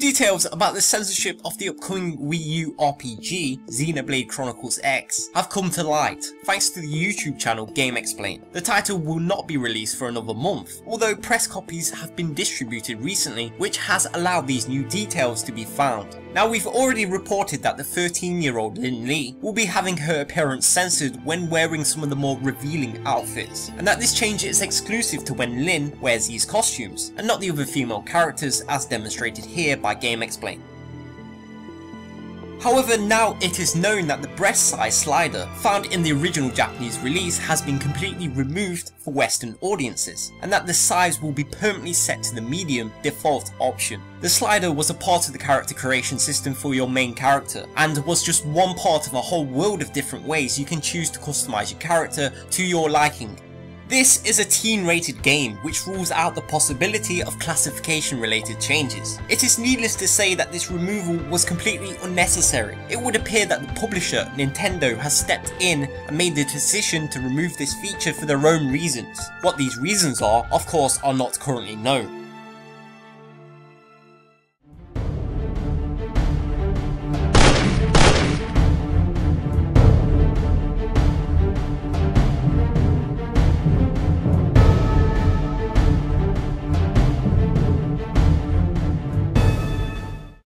details about the censorship of the upcoming Wii U RPG, Xenoblade Chronicles X, have come to light, thanks to the YouTube channel GameXplain. The title will not be released for another month, although press copies have been distributed recently, which has allowed these new details to be found. Now, we've already reported that the 13-year-old Lin Lee will be having her appearance censored when wearing some of the more revealing outfits, and that this change is exclusive to when Lin wears these costumes, and not the other female characters as demonstrated here by GameXplain. However, now it is known that the breast size slider found in the original Japanese release has been completely removed for Western audiences, and that the size will be permanently set to the medium default option. The slider was a part of the character creation system for your main character, and was just one part of a whole world of different ways you can choose to customize your character to your liking. This is a teen-rated game, which rules out the possibility of classification-related changes. It is needless to say that this removal was completely unnecessary. It would appear that the publisher, Nintendo, has stepped in and made the decision to remove this feature for their own reasons. What these reasons are, of course, are not currently known.